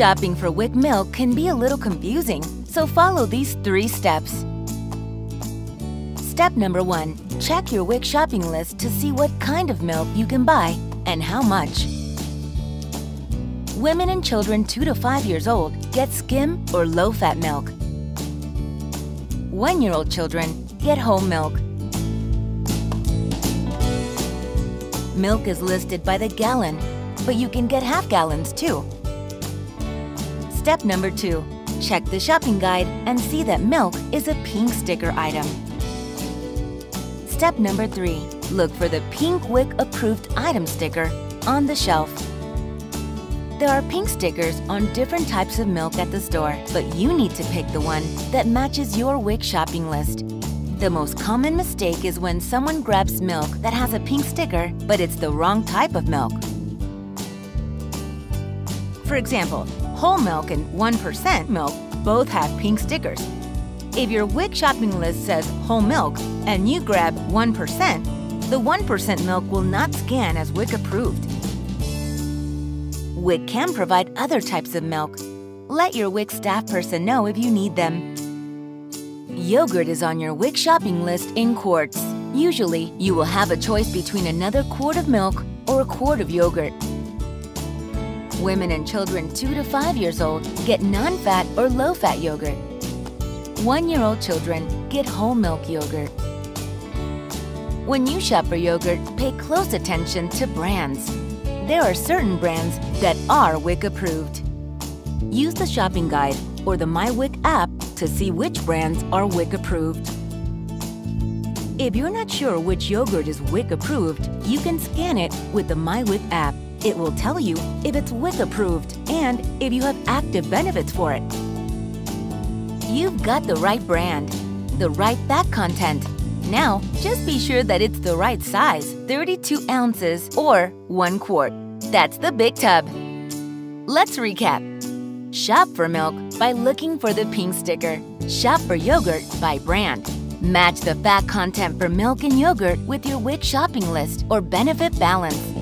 Shopping for WIC milk can be a little confusing, so follow these 3 steps. Step number 1. Check your WIC shopping list to see what kind of milk you can buy and how much. Women and children 2 to 5 years old get skim or low-fat milk. 1-year-old children get whole milk. Milk is listed by the gallon, but you can get half gallons too. Step number 2. Check the shopping guide and see that milk is a pink sticker item. Step number 3. Look for the pink WIC approved item sticker on the shelf. There are pink stickers on different types of milk at the store, but you need to pick the one that matches your WIC shopping list. The most common mistake is when someone grabs milk that has a pink sticker, but it's the wrong type of milk. For example, whole milk and 1% milk both have pink stickers. If your WIC shopping list says whole milk and you grab 1%, the 1% milk will not scan as WIC approved. WIC can provide other types of milk. Let your WIC staff person know if you need them. Yogurt is on your WIC shopping list in quarts. Usually, you will have a choice between another quart of milk or a quart of yogurt. Women and children 2 to 5 years old get non-fat or low-fat yogurt. 1-year-old children get whole milk yogurt. When you shop for yogurt, pay close attention to brands. There are certain brands that are WIC approved. Use the shopping guide or the MyWIC app to see which brands are WIC approved. If you're not sure which yogurt is WIC approved, you can scan it with the MyWIC app. It will tell you if it's WIC approved and if you have active benefits for it. You've got the right brand, the right fat content. Now, just be sure that it's the right size, 32 ounces or 1 quart. That's the big tub. Let's recap. Shop for milk by looking for the pink sticker. Shop for yogurt by brand. Match the fat content for milk and yogurt with your WIC shopping list or benefit balance.